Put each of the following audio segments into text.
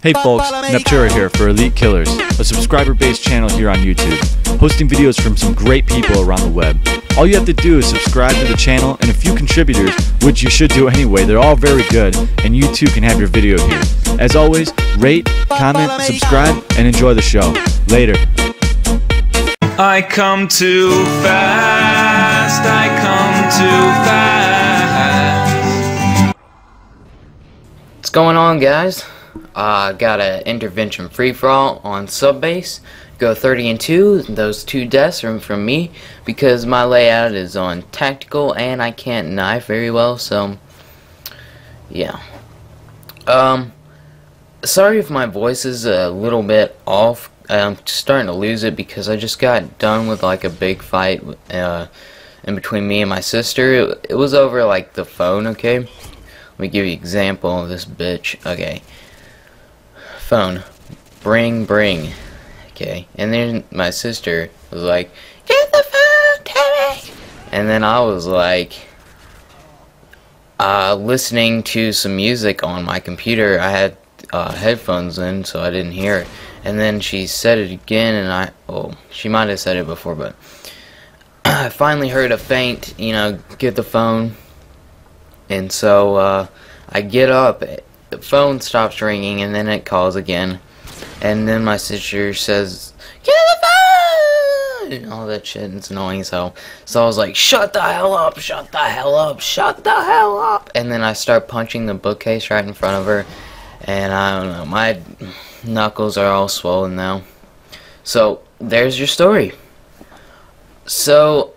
Hey folks, Neptura here for Elite Killers, a subscriber-based channel here on YouTube, hosting videos from some great people around the web. All you have to do is subscribe to the channel and a few contributors, which you should do anyway, they're all very good, and you too can have your video here. As always, rate, comment, subscribe, and enjoy the show. Later. I come too fast, I come too fast. What's going on, guys? Got an intervention free-for-all on sub-base. Go 30 and 2. Those two deaths are from me because my layout is on tactical and I can't knife very well, so yeah. Sorry if my voice is a little bit off. I'm starting to lose it because I just got done with like a big fight in between me and my sister. It was over like the phone, okay? Let me give you an example of this bitch, okay. Phone, bring, okay, and then my sister was like, get the phone, Terry, and then I was like, listening to some music on my computer. I had headphones in, so I didn't hear it, and then she said it again, and she might have said it before, but I finally heard a faint, you know, get the phone, and so I get up. The phone stops ringing, and then it calls again, and then my sister says, get the phone, and all that shit, and it's annoying, so I was like, shut the hell up, and then I start punching the bookcase right in front of her, and I don't know, my knuckles are all swollen now. So there's your story. So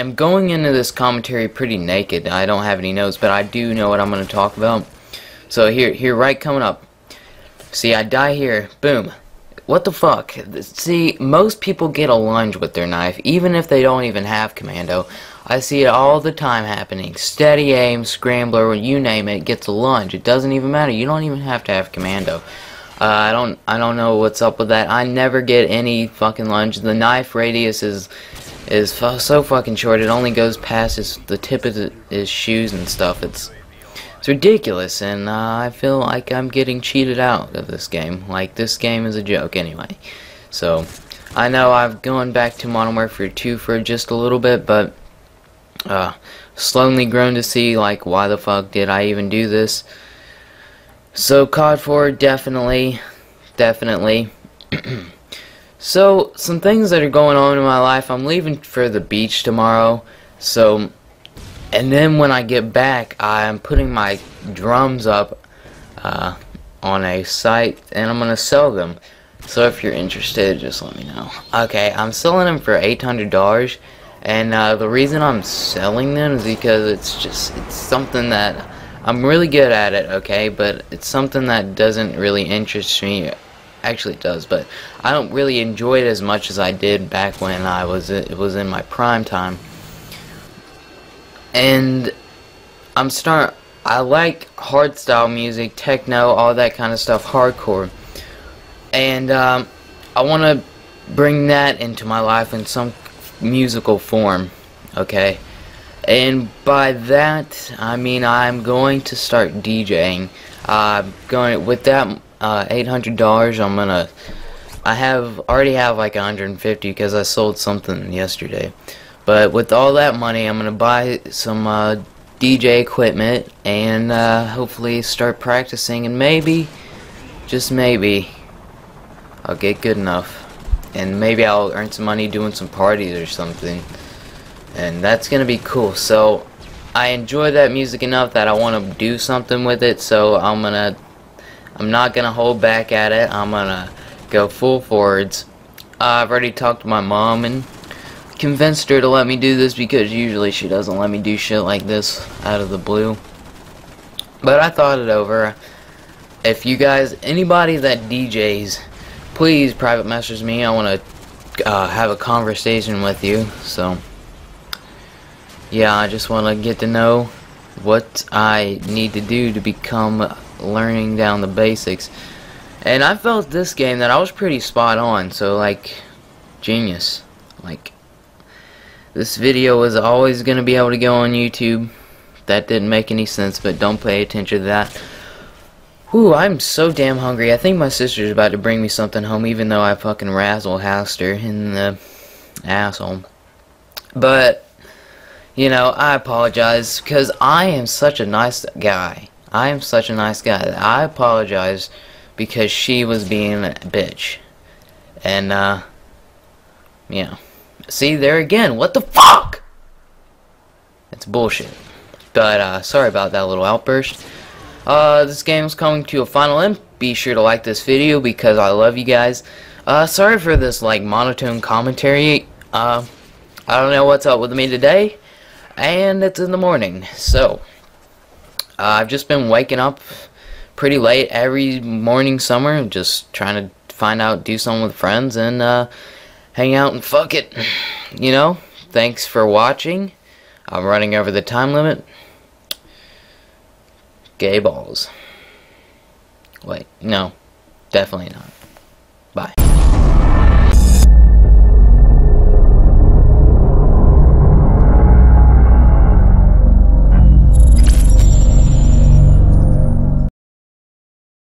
I'm going into this commentary pretty naked. I don't have any notes, but I do know what I'm going to talk about. So here, right, coming up. See, I die here. Boom. What the fuck? See, most people get a lunge with their knife, even if they don't even have commando. I see it all the time happening. Steady aim, scrambler, you name it, gets a lunge. It doesn't even matter. You don't even have to have commando. I don't know what's up with that. I never get any fucking lunge. The knife radius is so fucking short. It only goes past the tip of his shoes and stuff. It's ridiculous, and I feel like I'm getting cheated out of this game. Like, this game is a joke anyway. So I know I've gone back to Modern Warfare 2 for just a little bit, but slowly grown to see, like, why the fuck did I even do this? So COD 4, definitely. So, some things that are going on in my life. I'm leaving for the beach tomorrow, so, and then when I get back, I'm putting my drums up on a site, and I'm gonna sell them. So if you're interested, just let me know. Okay, I'm selling them for $800, and the reason I'm selling them is because it's something that I'm really good at it, okay, but it's something that doesn't really interest me. Actually it does, but I don't really enjoy it as much as I did back when it was in my prime time. And I like hardstyle music, techno, all that kind of stuff, hardcore. And I want to bring that into my life in some musical form, okay? And by that, I mean I'm going to start DJing. Going with that $800, I already have like 150 because I sold something yesterday, but with all that money I'm gonna buy some DJ equipment and hopefully start practicing, and maybe, just maybe, I'll get good enough, and maybe I'll earn some money doing some parties or something, and that's gonna be cool. So I enjoy that music enough that I want to do something with it, so I'm not going to hold back at it. I'm going to go full forwards. I've already talked to my mom and convinced her to let me do this because usually she doesn't let me do shit like this out of the blue. But I thought it over. If you guys, anybody that DJs, please private message me. I want to have a conversation with you. So, yeah, I just want to get to know what I need to do to become learning down the basics. And I felt this game that I was pretty spot on, so like, genius. Like, this video was always gonna be able to go on YouTube. That didn't make any sense, but don't pay attention to that. Ooh, I'm so damn hungry. I think my sister's about to bring me something home, even though I fucking razzle-housed her in the asshole. But, you know, I apologize, because I am such a nice guy. I am such a nice guy that I apologize because she was being a bitch. And, yeah. See, there again, what the fuck? It's bullshit. But, sorry about that little outburst. This game is coming to a final end. Be sure to like this video because I love you guys. Sorry for this, like, monotone commentary. I don't know what's up with me today. And it's in the morning. So, I've just been waking up pretty late every morning summer. Just trying to find out, do something with friends, and, hang out and fuck it. You know? Thanks for watching. I'm running over the time limit. Gay balls. Wait, no, definitely not.